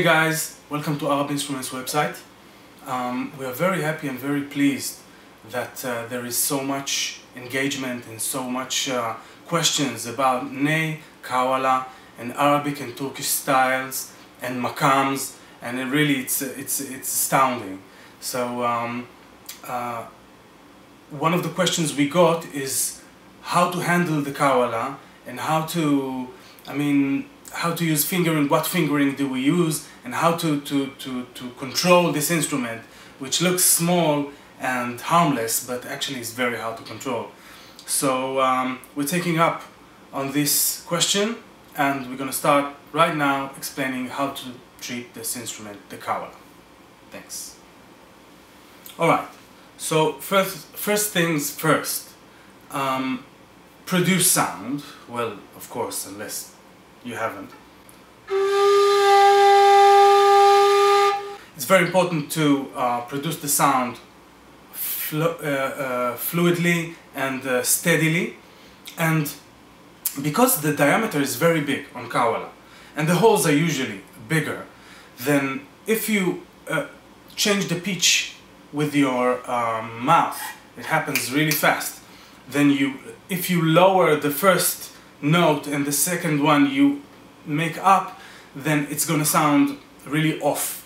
Hey guys, welcome to Arab Instruments website. We are very happy and very pleased that there is so much engagement and so much questions about Ney, Kawala and Arabic and Turkish styles and makams, and it really it's astounding. So one of the questions we got is how to handle the Kawala and how to use fingering, what fingering do we use, and how to control this instrument, which looks small and harmless, but actually is very hard to control. So we're taking up on this question, and we're going to start right now explaining how to treat this instrument, the kawala. Thanks. Alright, so first things first. Produce sound, well, of course, unless you haven't. It's very important to produce the sound fluidly and steadily, and because the diameter is very big on Kawala and the holes are usually bigger, then if you change the pitch with your mouth, it happens really fast. Then if you lower the first note and the second one you make up, then it's gonna sound really off.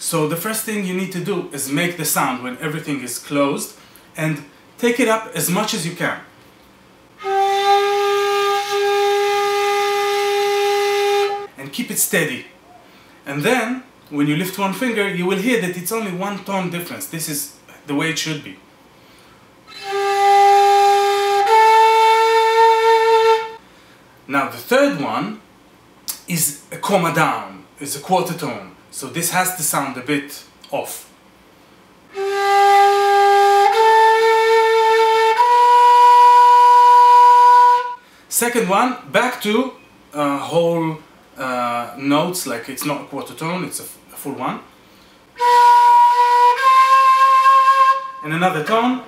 So the first thing you need to do is make the sound when everything is closed and take it up as much as you can. And keep it steady. And then when you lift one finger, you will hear that it's only one tone difference. This is the way it should be. Now the third one is a comma down, it's a quarter tone, so this has to sound a bit off. Second one, back to whole notes, like it's not a quarter tone, it's a full one. And another tone.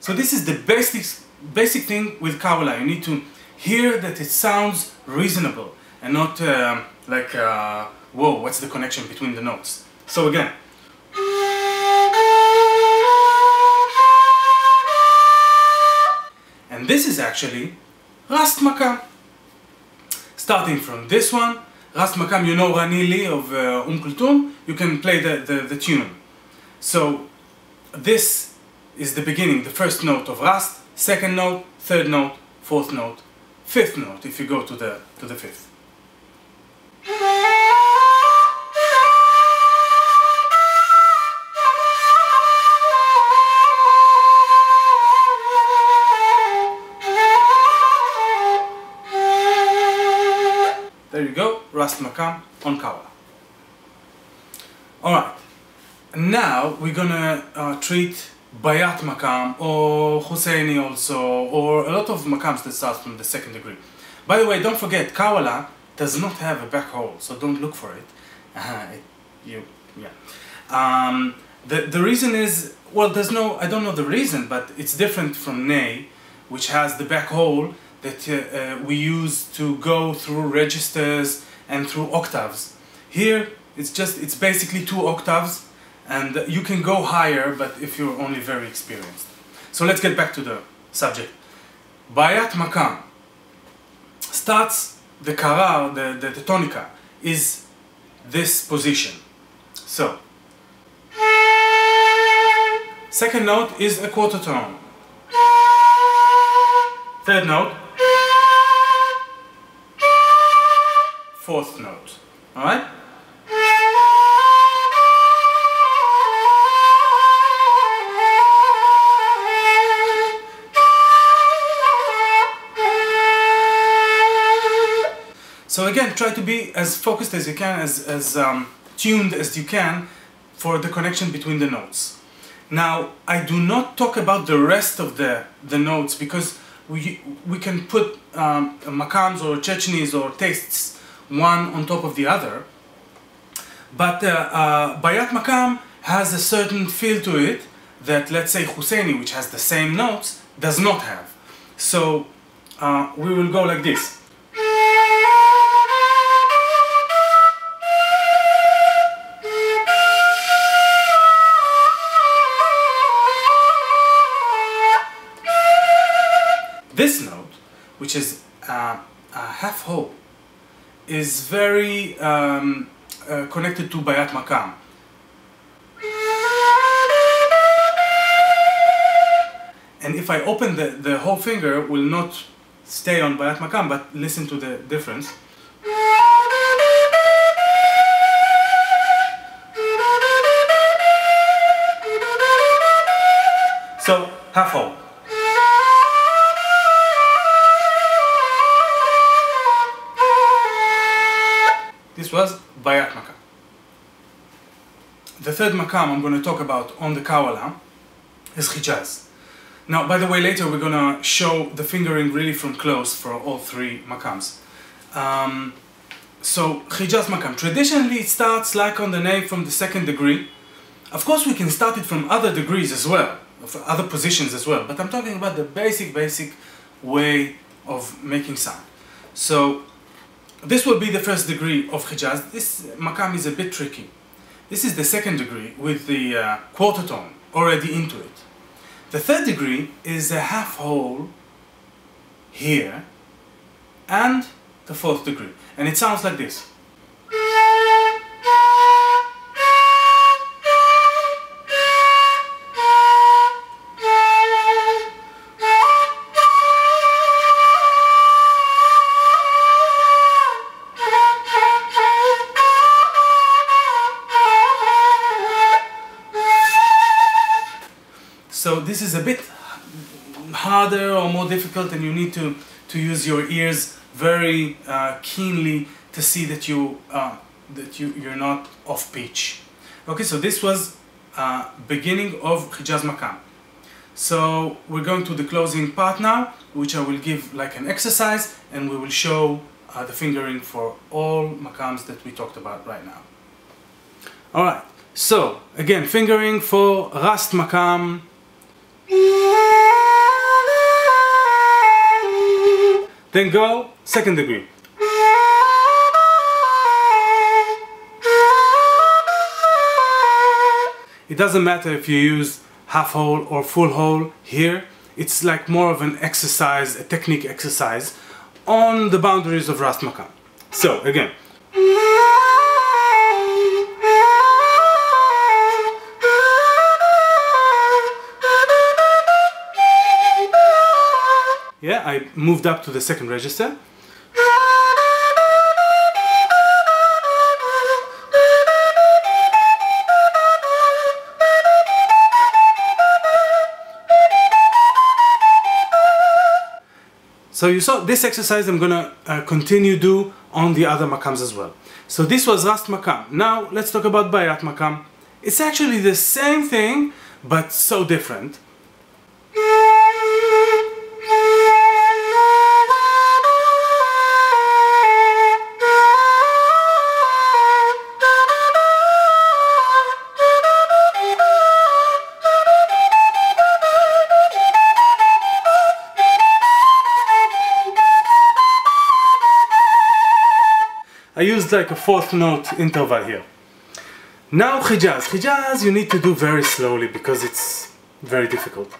So this is the basic thing with Kawala. You need to hear that it sounds reasonable and not like, whoa, what's the connection between the notes? So again. And this is actually rast makam. Starting from this one, rast makam, you know Ranili of Kulthum, you can play the tune. So this is the beginning, the first note of rast. Second note, third note, fourth note, fifth note, if you go to the fifth. There you go, rast makam on Kawala. Alright, now we're gonna treat Bayat makam, or Husseini also, or a lot of makams that start from the second degree. By the way, don't forget, Kawala does not have a back hole, so don't look for it. The reason is, well, I don't know the reason, but it's different from Ney, which has the back hole that we use to go through registers and through octaves. Here, it's basically two octaves, and you can go higher, but if you're only very experienced. So let's get back to the subject. Bayat makam starts, the karar, the tonica, is this position. So, second note is a quarter tone. Third note. Fourth note. Alright? So again, try to be as focused as you can, as tuned as you can for the connection between the notes. Now, I do not talk about the rest of the notes, because we can put makams or Chechenis or tastes one on top of the other. But Bayat makam has a certain feel to it that, let's say, Husseini, which has the same notes, does not have. So we will go like this. This note, which is a half hope, is very connected to Bayat Makam. And if I open the whole finger, will not stay on Bayat Makam, but listen to the difference. So, half hope. This was Bayat Makam. The third makam I'm going to talk about on the Kawala is Hijaz. Now, by the way, later we're going to show the fingering really from close for all three makams. So, Hijaz Makam. Traditionally, it starts like on the Ney from the second degree. Of course, we can start it from other degrees as well, for other positions as well, but I'm talking about the basic way of making sound. So this will be the first degree of Hijaz. This makam is a bit tricky. This is the second degree with the quarter tone already into it. The third degree is a half hole here, and the fourth degree, and it sounds like this. So this is a bit harder or more difficult, and you need to use your ears very keenly to see that you're not off pitch. Okay, so this was beginning of Hijaz Makam. So we're going to the closing part now, which I will give like an exercise, and we will show the fingering for all makams that we talked about right now. All right. So again, fingering for Rast Makam. Then go second degree. It doesn't matter if you use half hole or full hole here. It's like more of an exercise, a technique exercise on the boundaries of Rast Makam. So again. Yeah, I moved up to the second register. So you saw this exercise I'm gonna continue do on the other makams as well. So this was Rast Makam. Now let's talk about Bayat Makam. It's actually the same thing, but so different. I used like a fourth note interval here. Now Hijaz. Hijaz you need to do very slowly because it's very difficult.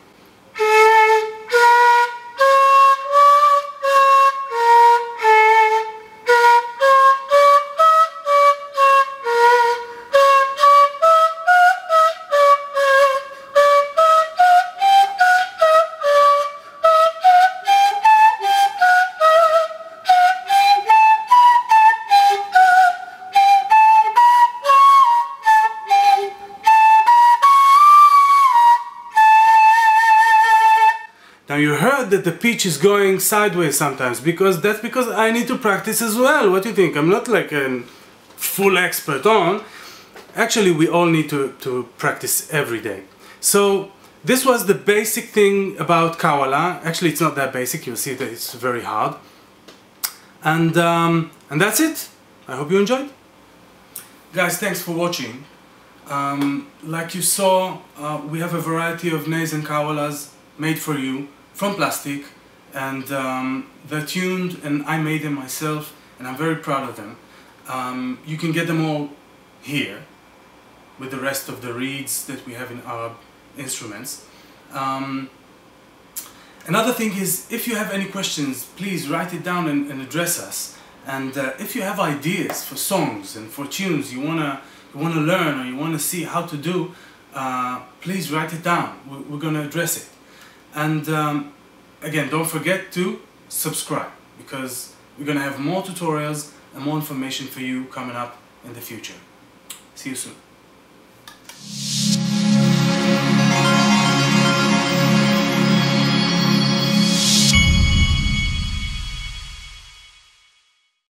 Now you heard that the pitch is going sideways sometimes, because that's because I need to practice as well. What do you think? I'm not like a full expert on. Actually, we all need to practice every day. So this was the basic thing about Kawala. Actually, it's not that basic. You'll see that it's very hard. And that's it. I hope you enjoyed. Guys, thanks for watching. Like you saw, we have a variety of Neys and Kawalas made for you, from plastic, and they're tuned, and I made them myself, and I'm very proud of them. You can get them all here with the rest of the reeds that we have in Arab Instruments, Another thing is, if you have any questions, please write it down and address us. And if you have ideas for songs and for tunes you wanna learn or you wanna see how to do, please write it down. We're gonna address it. And again, don't forget to subscribe, because we're gonna have more tutorials and more information for you coming up in the future. See you soon.